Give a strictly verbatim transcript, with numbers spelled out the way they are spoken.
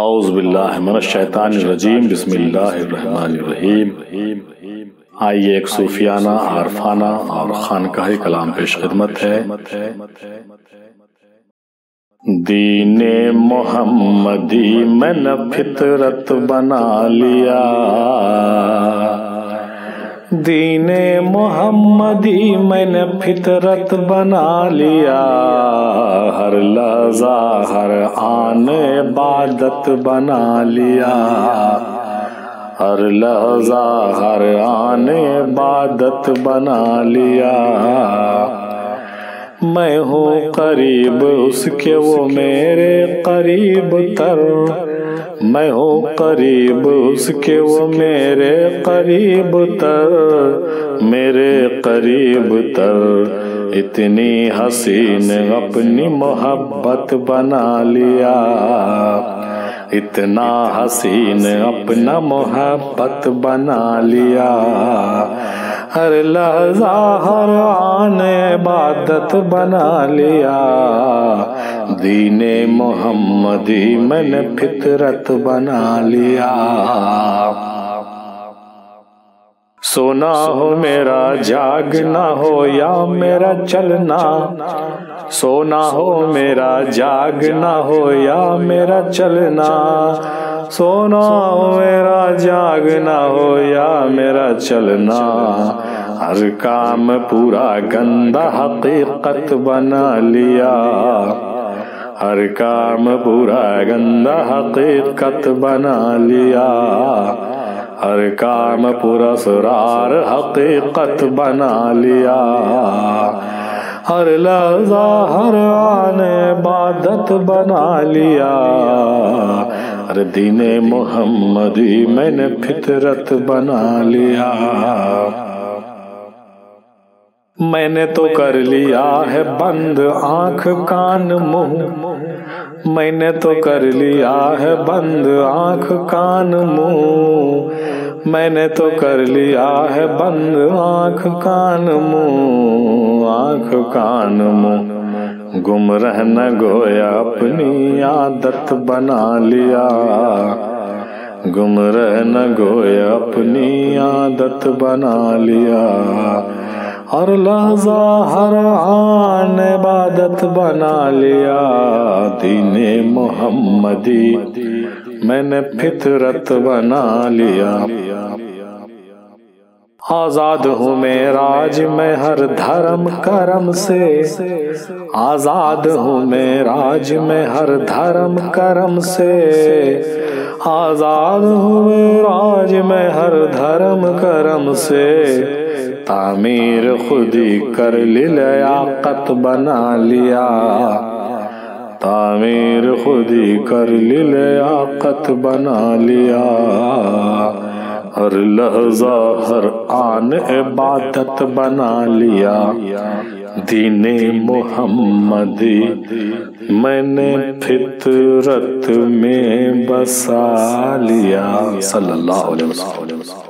औज़ु बिल्लाहि मिनश शैतानिर रजीम, बिस्मिल्लाहिर रहमानिर रहीम। आइए एक सूफियाना, आरफाना और खानकाही कलाम पेश खिदमत है। दीने मोहम्मदी मैंने फितरत बना लिया, दीने मोहम्मदी मैंने फितरत बना लिया। हर लज़ा हर आन इबादत बना लिया, हर लज़ा हर आन इबादत बना लिया। मैं हूँ करीब उसके वो मेरे करीब तर, मैं हूँ करीब उसके वो मेरे करीब तर, मेरे करीब तर। इतनी हसीन अपनी मोहब्बत बना लिया, इतना हसीन अपना मोहब्बत बना लिया। हर लहज़ा हर आन इबादत बना लिया। दीने मोहम्मदी मैंने फितरत बना लिया। सोना हो मेरा जागना हो या मेरा चलना, सोना हो मेरा जागना हो या मेरा चलना, सोना हो मेरा जागना हो या मेरा चलना। हर काम पूरा गंदा हकीकत बना लिया, हर काम पूरा गंदा हकीकत बना लिया। हर काम पूरा सुरार हकीकत बना लिया। हर लहज़ा हर आन इबादत बना लिया। हर दीने मोहम्मदी मैंने फितरत बना लिया। मैंने तो कर लिया है बंद आँख कान मुँह, मैंने तो कर लिया है बंद आँख कान मुँह, मैंने तो कर लिया है बंद आँख कान मुँह, आँख कान मुँह। गुम रहना गोया अपनी आदत बना लिया, गुम रहना गोया अपनी आदत बना लिया। हर लहज़ा हर आन इबादत बना लिया। दीने मोहम्मदी मैंने फितरत बना लिया। आज़ाद हूँ मैं राज में हर धर्म करम से, आज़ाद हूँ मैं राज में हर धर्म करम से, आज़ाद हूँ मैं राज में हर धर्म करम से। तामीर खुदी कर लियाकत बना लिया, तामीर खुदी कर लियाकत बना लिया। हर लहज़ा हर आन इबादत बना लिया। दीने मोहम्मदी मैंने फितरत में बसा लिया। सल्लल्लाहु अलैहि वसल्लम।